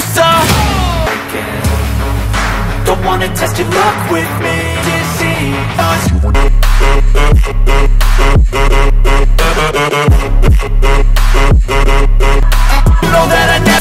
stuff again. Don't wanna test your luck with me. Deceive us. You know that I never